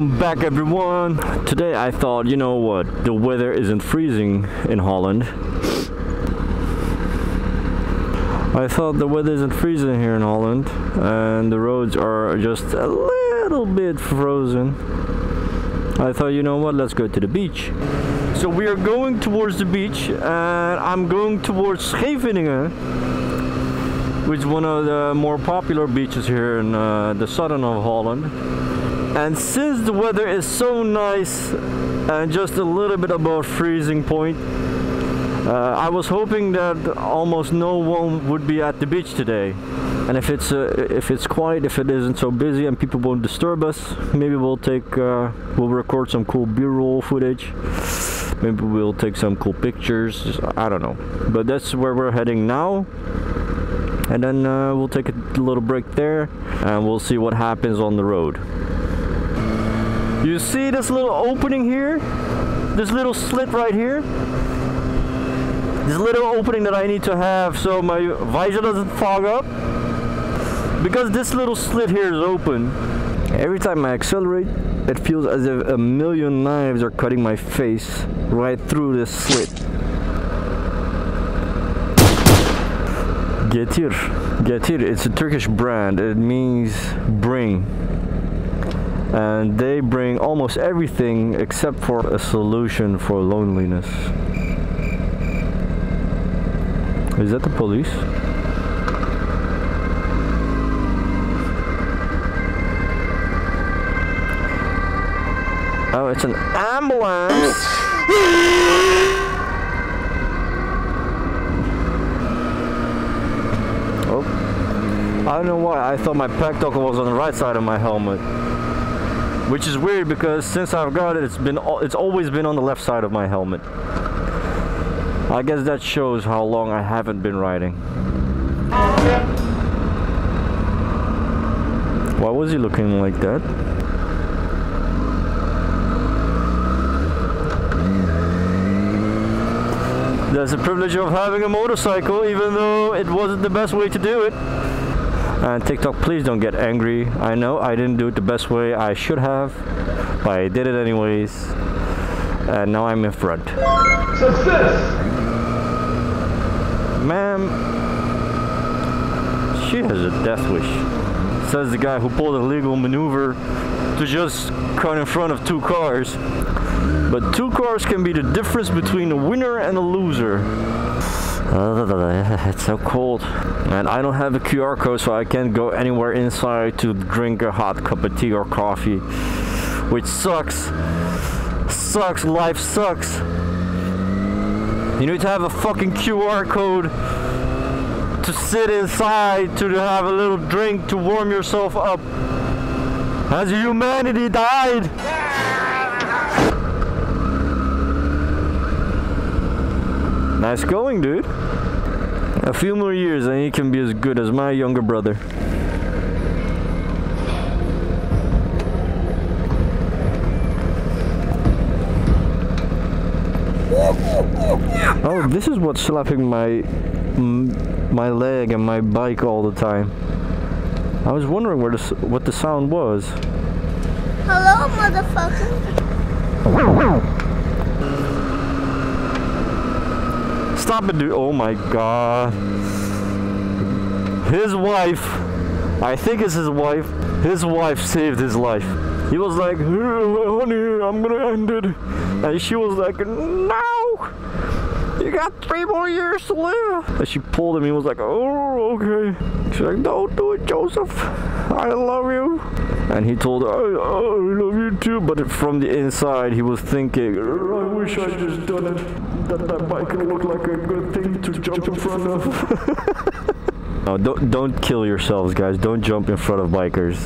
Welcome back, everyone. Today I thought, you know what, the weather isn't freezing in Holland. I thought the weather isn't freezing here in Holland, and the roads are just a little bit frozen. I thought, you know what, let's go to the beach. So we are going towards the beach, and I'm going towards Scheveningen, which is one of the more popular beaches here in the southern of Holland. And since the weather is so nice and just a little bit above freezing point, I was hoping that almost no one would be at the beach today. And if it's quiet, if it isn't so busy and people won't disturb us, maybe we'll record some cool B-roll footage. Maybe we'll take some cool pictures. I don't know. But that's where we're heading now. And then we'll take a little break there, and we'll see what happens on the road. You see this little opening here? This little slit right here? This little opening that I need to have so my visor doesn't fog up. Because this little slit here is open. Every time I accelerate, it feels as if a million knives are cutting my face right through this slit. Getir. Getir, it's a Turkish brand. It means bring. And they bring almost everything except for a solution for loneliness. Is that the police? Oh, it's an ambulance! Oh. I don't know why I thought my pack-talker was on the right side of my helmet. Which is weird, because since I've got it, it's always been on the left side of my helmet. I guess that shows how long I haven't been riding. Why was he looking like that? That's the privilege of having a motorcycle, even though it wasn't the best way to do it. And TikTok, please don't get angry. I know I didn't do it the best way I should have, but I did it anyways. And now I'm in front. Success! Ma'am, she has a death wish. Says the guy who pulled an illegal maneuver to just cut in front of two cars. But two cars can be the difference between a winner and a loser. It's so cold, and I don't have a QR code, so I can't go anywhere inside to drink a hot cup of tea or coffee, which sucks. Life sucks. You need to have a fucking QR code to sit inside to have a little drink to warm yourself up. Has humanity died? Nice going, dude. A few more years and he can be as good as my younger brother. Oh, this is what's slapping my leg and my bike all the time. I was wondering what the sound was. Hello, motherfucker. Stop it, dude. Oh my god. His wife, I think it's his wife saved his life. He was like, honey, I'm gonna end it. And she was like, no, you got 3 more years to live. And she pulled him, he was like, oh, okay. She's like, don't do it, Joseph. I love you. And he told her, I love you too. But from the inside, he was thinking, I wish I just done it. That bike looked like a good thing to jump in front of. No, don't kill yourselves, guys. Don't jump in front of bikers.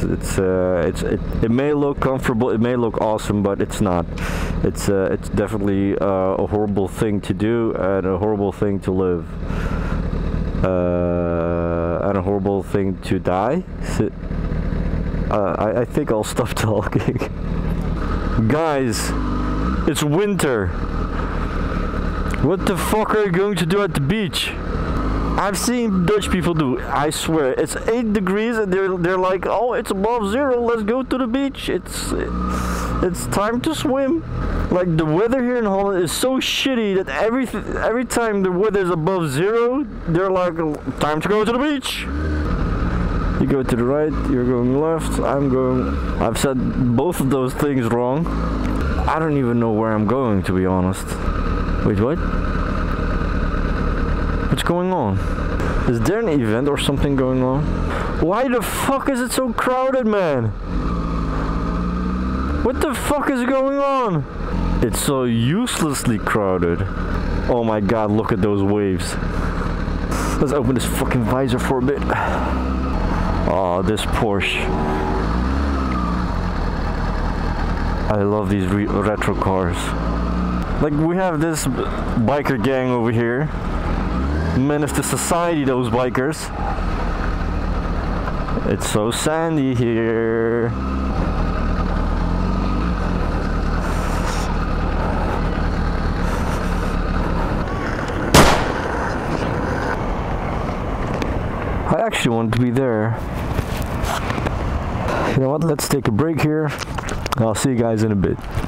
It may look comfortable, it may look awesome, but it's not. It's definitely a horrible thing to do, and a horrible thing to live, and a horrible thing to die. I think I'll stop talking. Guys, it's winter. What the fuck are you going to do at the beach? I've seen Dutch people do, I swear. It's 8 degrees and they're like, oh, it's above zero, let's go to the beach. It's It's time to swim. Like, the weather here in Holland is so shitty that every time the weather is above zero, they're like, time to go to the beach. You go to the right, you're going left, I'm going... I've said both of those things wrong. I don't even know where I'm going, to be honest. Wait, what? What's going on? Is there an event or something going on? Why the fuck is it so crowded, man? What the fuck is going on? It's so uselessly crowded. Oh my god, look at those waves. Let's open this fucking visor for a bit. Oh, this Porsche. I love these retro cars. Like, we have this biker gang over here. Menace to society, those bikers. It's so sandy here. I actually want to be there. You know what? Let's take a break here. I'll see you guys in a bit.